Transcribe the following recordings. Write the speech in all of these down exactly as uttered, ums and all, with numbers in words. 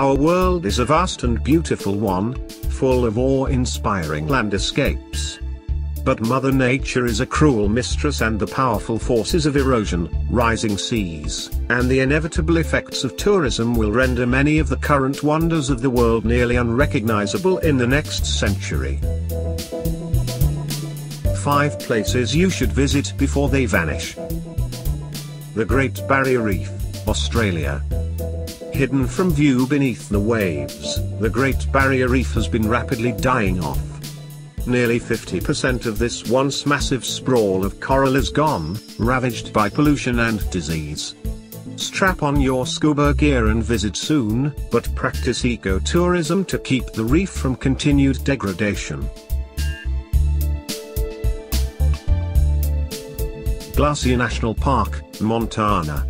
Our world is a vast and beautiful one, full of awe-inspiring landscapes. But Mother Nature is a cruel mistress, and the powerful forces of erosion, rising seas, and the inevitable effects of tourism will render many of the current wonders of the world nearly unrecognizable in the next century. five places you should visit before they vanish. The Great Barrier Reef, Australia. Hidden from view beneath the waves, the Great Barrier Reef has been rapidly dying off. Nearly fifty percent of this once massive sprawl of coral is gone, ravaged by pollution and disease. Strap on your scuba gear and visit soon, but practice ecotourism to keep the reef from continued degradation. Glacier National Park, Montana.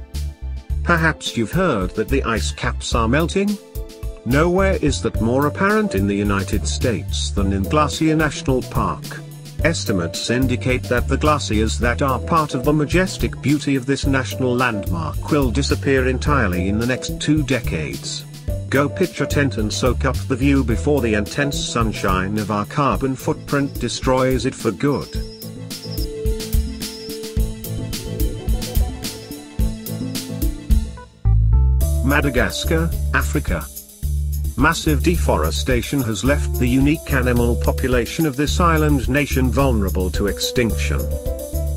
Perhaps you've heard that the ice caps are melting? Nowhere is that more apparent in the United States than in Glacier National Park. Estimates indicate that the glaciers that are part of the majestic beauty of this national landmark will disappear entirely in the next two decades. Go pitch a tent and soak up the view before the intense sunshine of our carbon footprint destroys it for good. Madagascar, Africa. Massive deforestation has left the unique animal population of this island nation vulnerable to extinction.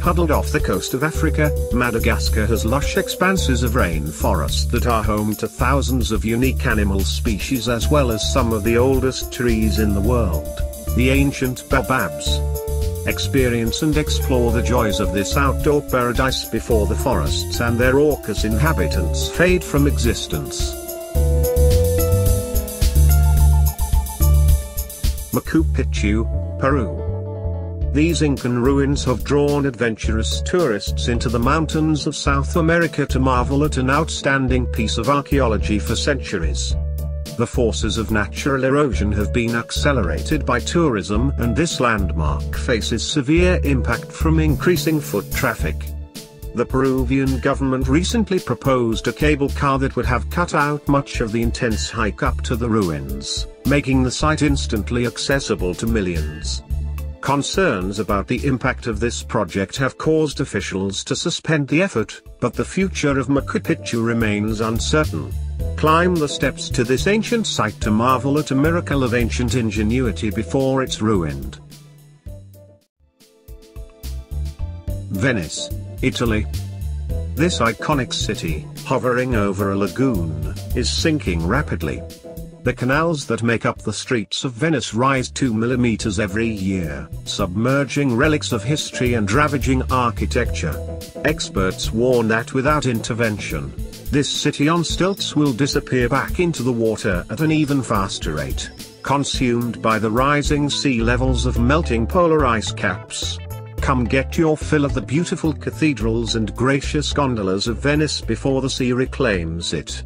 Huddled off the coast of Africa, Madagascar has lush expanses of rainforest that are home to thousands of unique animal species, as well as some of the oldest trees in the world, the ancient baobabs. Experience and explore the joys of this outdoor paradise before the forests and their raucous inhabitants fade from existence. Machu Picchu, Peru. These Incan ruins have drawn adventurous tourists into the mountains of South America to marvel at an outstanding piece of archaeology for centuries. The forces of natural erosion have been accelerated by tourism, and this landmark faces severe impact from increasing foot traffic. The Peruvian government recently proposed a cable car that would have cut out much of the intense hike up to the ruins, making the site instantly accessible to millions. Concerns about the impact of this project have caused officials to suspend the effort, but the future of Machu Picchu remains uncertain. Climb the steps to this ancient site to marvel at a miracle of ancient ingenuity before it's ruined. Venice, Italy. This iconic city, hovering over a lagoon, is sinking rapidly. The canals that make up the streets of Venice rise two millimeters every year, submerging relics of history and ravaging architecture. Experts warn that without intervention, this city on stilts will disappear back into the water at an even faster rate, consumed by the rising sea levels of melting polar ice caps. Come get your fill of the beautiful cathedrals and gracious gondolas of Venice before the sea reclaims it.